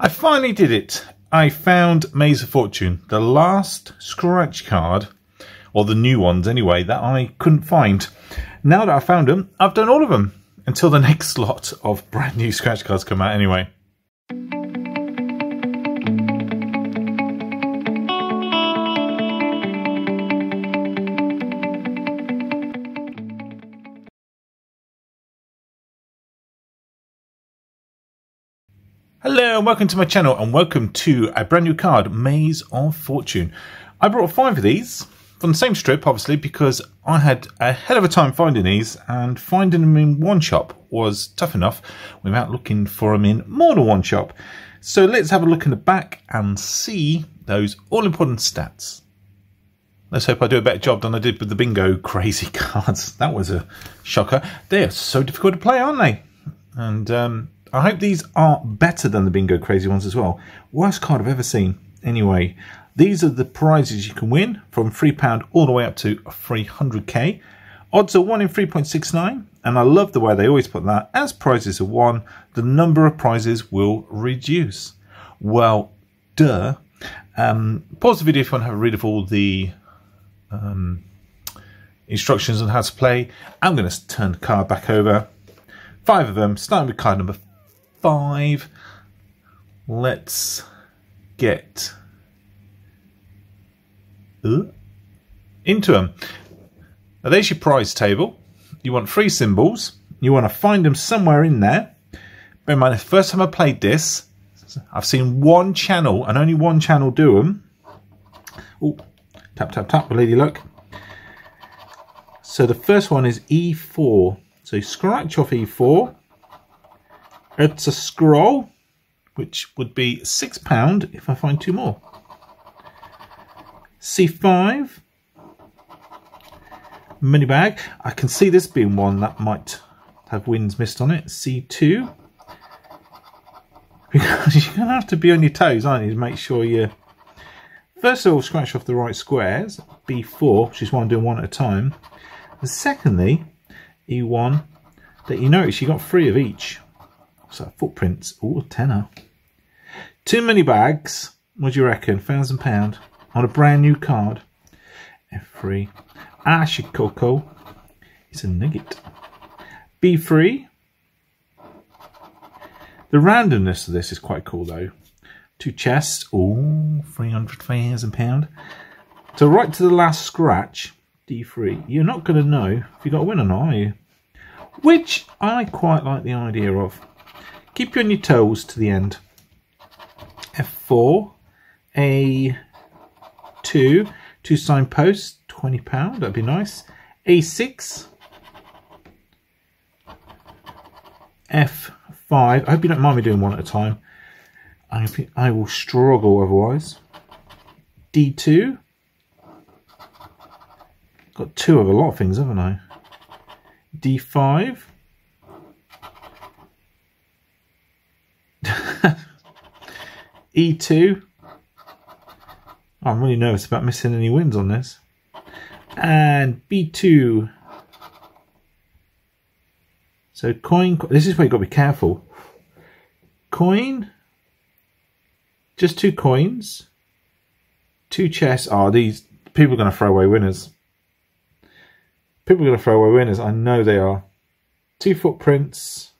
I finally did it. I found Maze of Fortune, the last scratch card, or the new ones anyway, that I couldn't find. Now that I've found them, I've done all of them until the next lot of brand new scratch cards come out anyway. Hello and welcome to my channel and welcome to a brand new card, Maze of Fortune. I brought 5 of these from the same strip, obviously, because I had a hell of a time finding these, and finding them in one shop was tough enough without looking for them in more than one shop. So let's have a look in the back and see those all-important stats. Let's hope I do a better job than I did with the bingo crazy cards. That was a shocker. They are so difficult to play, aren't they? And I hope these are better than the bingo crazy ones as well. Worst card I've ever seen. Anyway, these are the prizes you can win from £3 all the way up to 300k. Odds are 1 in 3.69, and I love the way they always put that. As prizes are won, the number of prizes will reduce. Well, duh. Pause the video if you want to have a read of all the instructions on how to play. I'm going to turn the card back over. 5 of them, starting with card number 5. Let's get into them. Now there's your prize table. You want 3 symbols. You want to find them somewhere in there. Bear in mind, the first time I played this, I've seen one channel and only one channel do them. Oh, tap, tap, tap, lady luck. So the first one is E4. So you scratch off E4. It's a scroll, which would be £6 if I find 2 more. C5. Mini bag. I can see this being one that might have wins missed on it. C2. Because you're going to have to be on your toes, aren't you, to make sure you... First of all, scratch off the right squares. B4, which is why I'm doing one at a time. And secondly, E1, that you notice you got 3 of each. So footprints, all tenner. 2 mini bags, what do you reckon? £1,000 on a brand new card. F3. Ashikoko. It's a nugget. B3. The randomness of this is quite cool though. 2 chests. Ooh, £300,000. So right to the last scratch, D3. You're not gonna know if you got a win or not, are you? Which I quite like the idea of. Keep you on your toes to the end. F4, A2, 2 signposts, £20, that'd be nice. A6, F5, I hope you don't mind me doing one at a time. I think I will struggle otherwise. D2, got 2 of a lot of things, haven't I? D5, E2. I'm really nervous about missing any wins on this. And B2. So coin, this is where you've got to be careful. Coin. Just 2 coins. 2 chests. Oh, these people are going to throw away winners. People are going to throw away winners. I know they are. 2 footprints.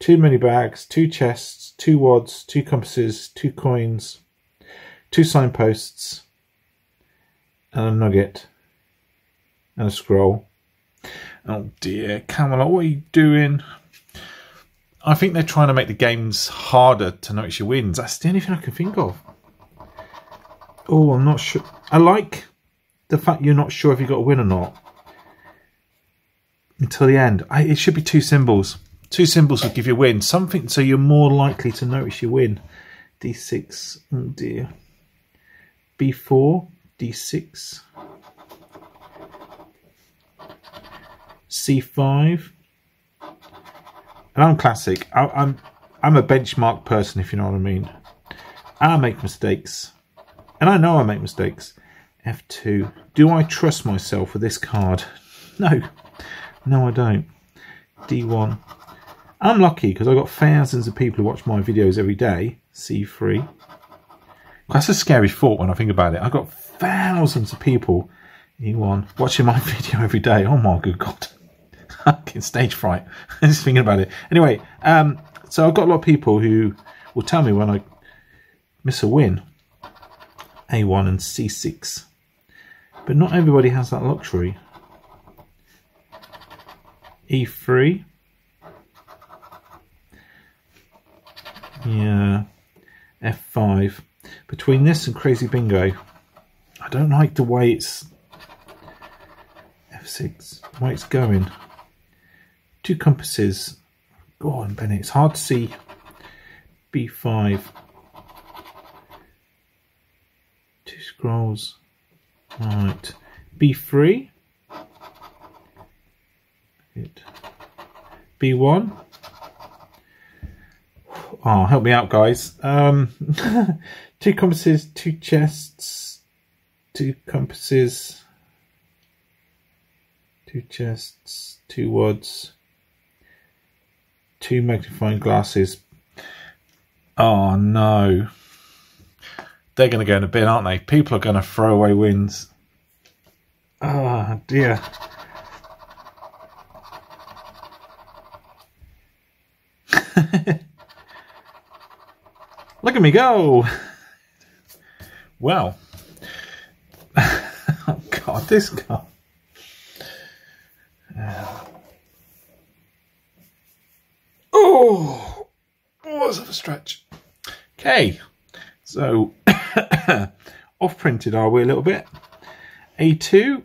2 mini bags, 2 chests, 2 wads, 2 compasses, 2 coins, 2 signposts, and a nugget, and a scroll. Oh dear, Camelot, what are you doing? I think they're trying to make the games harder to notice your wins. That's the only thing I can think of. Oh, I'm not sure. I like the fact you're not sure if you got a win or not until the end. It should be 2 symbols. 2 symbols will give you a win. Something so you're more likely to notice your win. D6. Oh dear. B4. D6. C5. And I'm classic. I'm a benchmark person, if you know what I mean. I make mistakes. And I know I make mistakes. F2. Do I trust myself with this card? No. No, I don't. D1. unlucky because I've got thousands of people who watch my videos every day. C3. That's a scary thought when I think about it. I've got thousands of people in one watching my video every day. Oh my good God. I'm getting stage fright. I'm just thinking about it. Anyway, so I've got a lot of people who will tell me when I miss a win. A1 and C6. But not everybody has that luxury. E3. Yeah. F5. Between this and Crazy Bingo, I don't like the way it's F6, the way it's going. Two compasses. Go on, Bennett. It's hard to see. B5. Two scrolls. Right. B3. Good. B1. Oh, help me out, guys. Two compasses, two chests, two compasses, two chests, two wads, two magnifying glasses. Oh, no. They're going to go in a bin, aren't they? People are going to throw away wins. Oh, dear. Look at me go! Well, oh God, this guy. Oh, was of a stretch. Okay, so off printed are we a little bit? A2,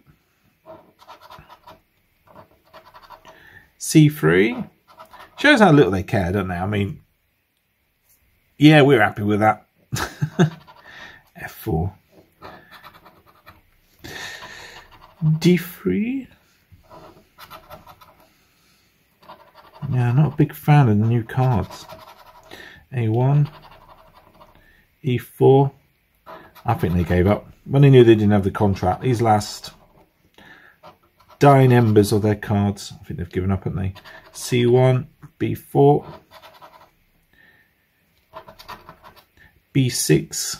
C3. Shows how little they care, don't they? I mean. Yeah, we're happy with that. F4. D3. Yeah, not a big fan of the new cards. A1. E4. I think they gave up. When they knew they didn't have the contract. These last dying embers of their cards. I think they've given up, haven't they? C1. B4. B6,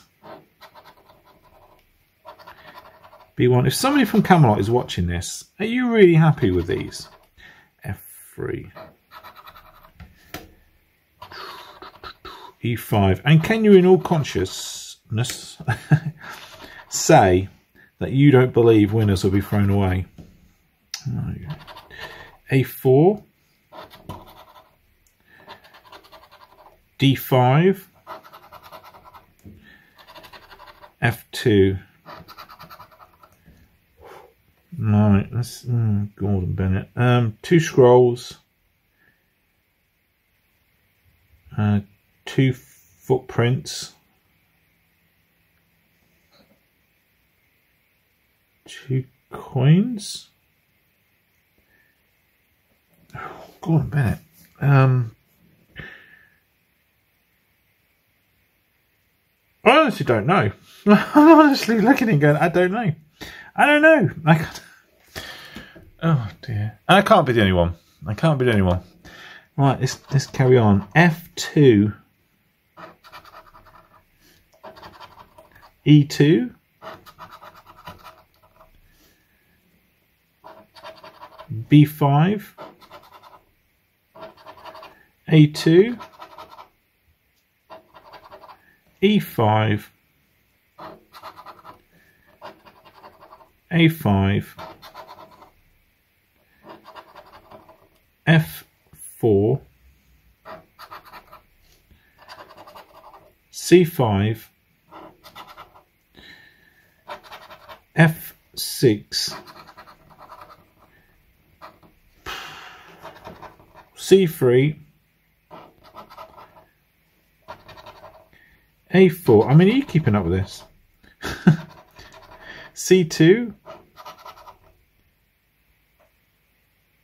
B1. If somebody from Camelot is watching this, are you really happy with these? F3, E5. And can you in all consciousness say that you don't believe winners will be thrown away? No. A4, D5, F2. No, that's Gordon Bennett. Two scrolls. Two footprints. Two coins. Oh, Gordon Bennett. I honestly don't know. I'm honestly looking and going, I don't know. Oh dear. And I can't be the only one. Right, let's carry on. F2. E2. B5. A2. E5, A5, F4, C5, F6, C3, A4. I mean, are you keeping up with this? C2.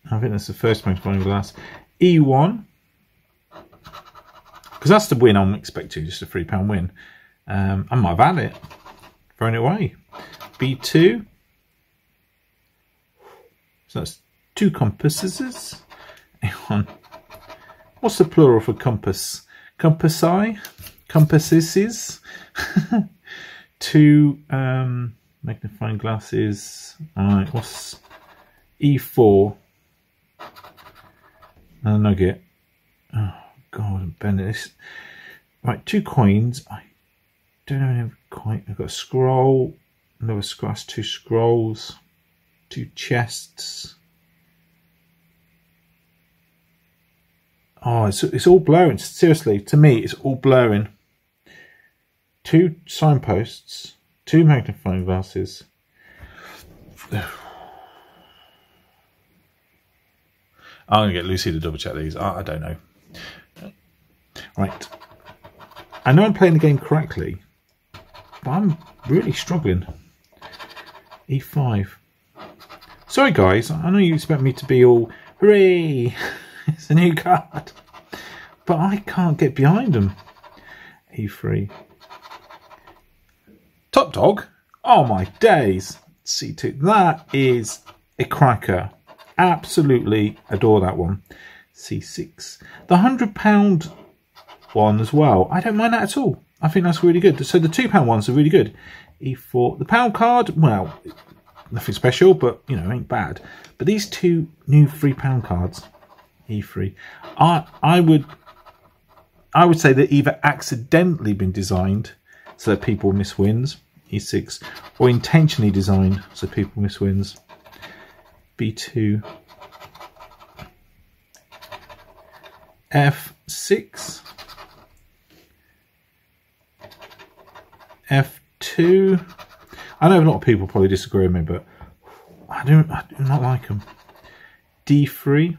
I think that's the first magnifying glass. E1. Because that's the win I'm expecting, just a £3 win. I might have had it. Thrown it away. B2. So that's two compasses. A1. What's the plural for compass? Compassi? Compasses? Two magnifying glasses. Alright, what's E4? And a nugget. Oh god, Ben, this. Right, 2 coins. I don't know any coin. I've got a scroll, another scroll, 2 scrolls, 2 chests. Oh, it's all blurring. Seriously, to me, it's all blurring. 2 signposts, 2 magnifying glasses. I'm going to get Lucy to double check these. I don't know. Right. I know I'm playing the game correctly, but I'm really struggling. E5. Sorry, guys. I know you expect me to be all, hooray, it's a new card. But I can't get behind them. E3. Top dog? Oh, my days. C2. That is a cracker. Absolutely adore that one. C6. The £100 one as well. I don't mind that at all. I think that's really good. So the £2 ones are really good. E4. The pound card, well, nothing special, but, you know, ain't bad. But these 2 new £3 cards, E3, I would say they're either accidentally been designed so that people miss wins, E6, or intentionally designed so people miss wins. B2, F6, F2. I know a lot of people probably disagree with me, but I do not like them. D3,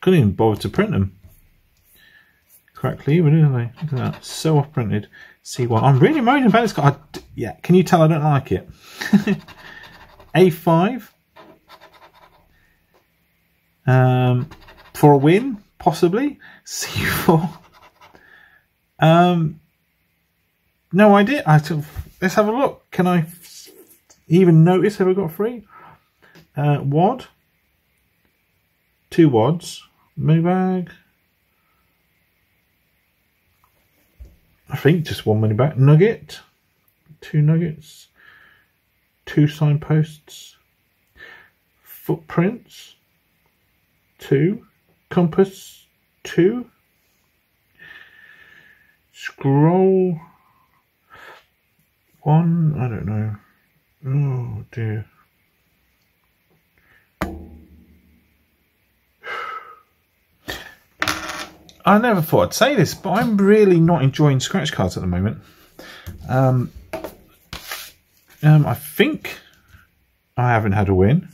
couldn't even bother to print them correctly, even didn't they? Look at that, so off printed. C1, I'm really moaning about this card. Yeah, can you tell I don't like it? A5 for a win, possibly. C4. No idea. Let's have a look. Can I even notice if I got 3? Wad. 2 wads. Money bag. I think just 1 money bag. Nugget. 2 nuggets. 2 signposts, footprints, 2 compass, 2 scroll, 1, I don't know. Oh dear. I never thought I'd say this, but I'm really not enjoying scratch cards at the moment. I think I haven't had a win.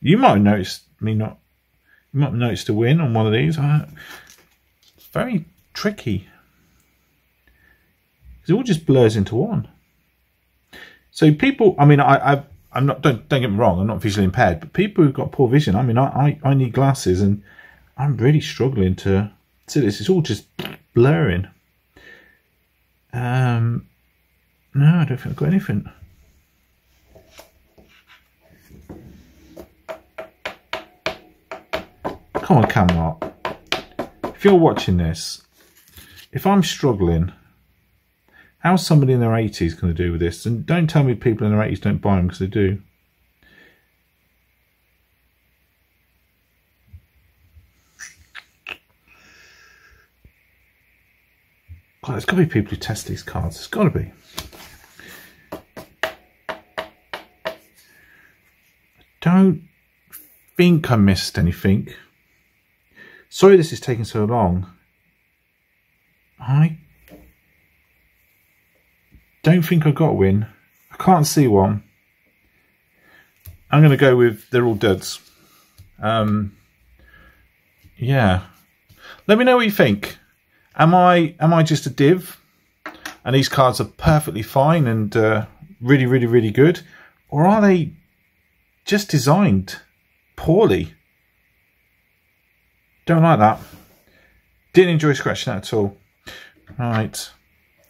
You might have noticed me not. You might have noticed a win on one of these. It's very tricky. It all just blurs into one. So people, I mean, I'm not. Don't get me wrong. I'm not visually impaired, but people who've got poor vision. I mean, I need glasses, and I'm really struggling to see this. It's all just blurring. No, I don't think I've got anything. Come on, Camelot. If you're watching this, if I'm struggling, how's somebody in their 80s going to do with this? And don't tell me people in their 80s don't buy them, because they do. Oh, there's got to be people who test these cards. There's got to be. I don't think I missed anything. Sorry this is taking so long. I don't think I got a win. I can't see one. I'm going to go with they're all duds. Yeah. Let me know what you think. Am I just a div, and these cards are perfectly fine and really, really, really good, or are they just designed poorly? Don't like that. Didn't enjoy scratching that at all. Right.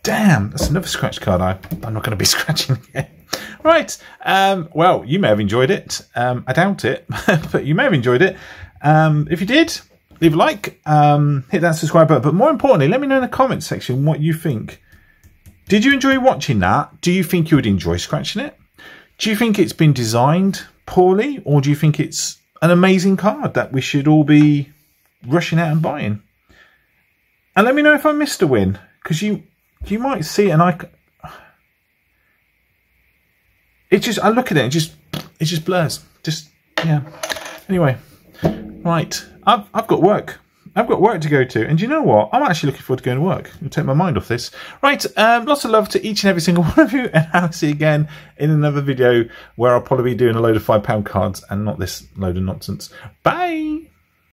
Damn, that's another scratch card I'm not going to be scratching again. Right, well, you may have enjoyed it. I doubt it, but you may have enjoyed it. If you did, leave a like, hit that subscribe button. But more importantly, let me know in the comments section what you think. Did you enjoy watching that? Do you think you would enjoy scratching it? Do you think it's been designed poorly? Or do you think it's an amazing card that we should all be rushing out and buying? And let me know if I missed a win, because you might see it and I look at it and it just blurs. Yeah. Anyway, right. I've got work. I've got work to go to. And you know what? I'm actually looking forward to going to work. I'll take my mind off this. Right. Lots of love to each and every single one of you. And I'll see you again in another video where I'll probably be doing a load of £5 cards and not this load of nonsense. Bye.